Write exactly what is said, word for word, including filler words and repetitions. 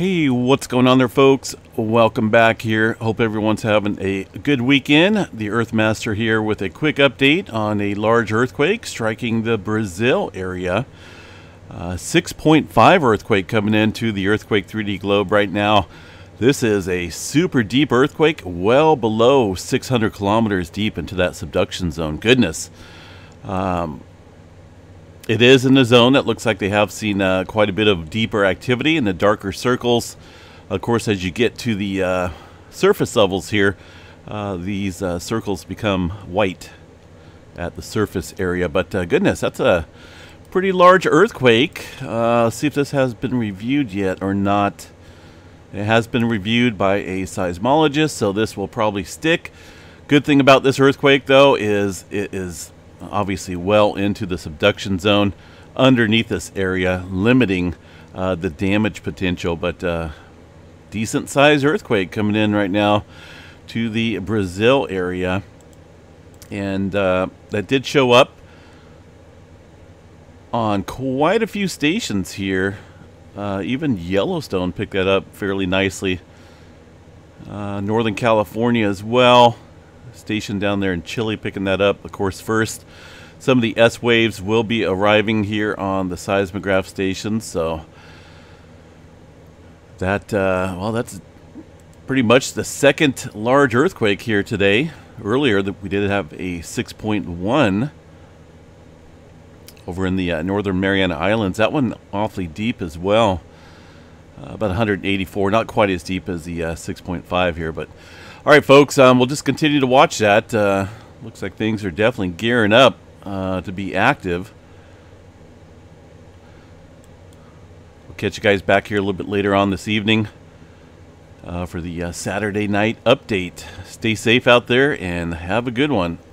Hey, what's going on there, folks? Welcome back here. Hope everyone's having a good weekend. The Earthmaster here with a quick update on a large earthquake striking the Brazil area. Uh, six point five earthquake coming into the Earthquake three D globe right now. This is a super deep earthquake, well below six hundred kilometers deep into that subduction zone. Goodness. Um, It is in the zone that looks like they have seen uh, quite a bit of deeper activity in the darker circles. Of course, as you get to the uh, surface levels here, uh, these uh, circles become white at the surface area. But uh, goodness, that's a pretty large earthquake. Uh, see if this has been reviewed yet or not. It has been reviewed by a seismologist, so this will probably stick. Good thing about this earthquake, though, is it is obviously well into the subduction zone underneath this area, limiting uh, the damage potential. But uh, decent sized earthquake coming in right now to the Brazil area, and uh, that did show up on quite a few stations here. Uh, even Yellowstone picked that up fairly nicely, uh, Northern California as well. Station down there in Chile picking that up. Of course, first, some of the S waves will be arriving here on the seismograph station, so that uh, well, that's pretty much the second large earthquake here today. Earlier that we did have a six point one over in the uh, northern Mariana Islands. That one awfully deep as well, uh, about one hundred eighty-four, not quite as deep as the uh, six point five here, but all right, folks, um, we'll just continue to watch that. Uh, looks like things are definitely gearing up uh, to be active. We'll catch you guys back here a little bit later on this evening uh, for the uh, Saturday night update. Stay safe out there and have a good one.